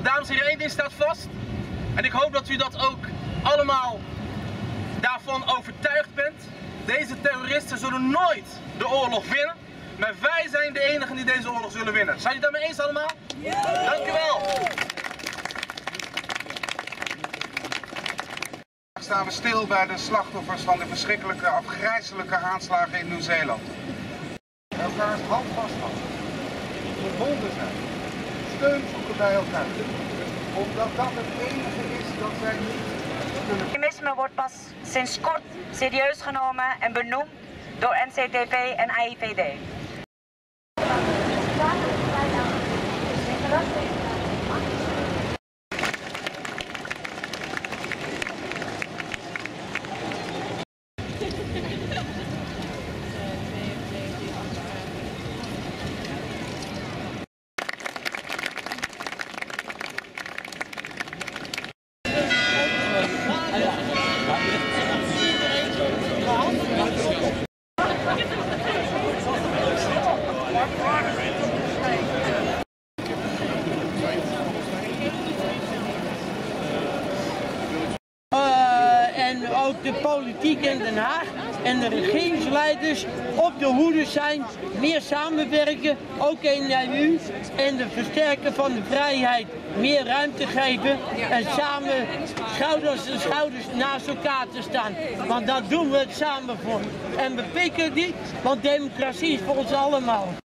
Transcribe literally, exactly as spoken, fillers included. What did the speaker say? Want dames en heren, één ding staat vast. En ik hoop dat u dat ook allemaal daarvan overtuigd bent. Deze terroristen zullen nooit de oorlog winnen. Maar wij zijn de enigen die deze oorlog zullen winnen. Zijn jullie daarmee eens allemaal? Ja. Dank u wel. Vandaag staan we stil bij de slachtoffers van de verschrikkelijke, afgrijzelijke aanslagen in Nieuw-Zeeland. Elkaar handvast houden. Verbonden zijn. Steun zoeken bij elkaar. Omdat dat het enige is dat wij niet kunnen. Terrorisme wordt pas sinds kort serieus genomen en benoemd door N C T V en A I V D. En ook de politiek in Den Haag en de regeringsleiders op de hoede zijn, meer samenwerken, ook in de E U, en de versterken van de vrijheid, meer ruimte geven en samen schouders en schouders naast elkaar te staan. Want dat doen we het samen voor. En we pikken niet, want democratie is voor ons allemaal.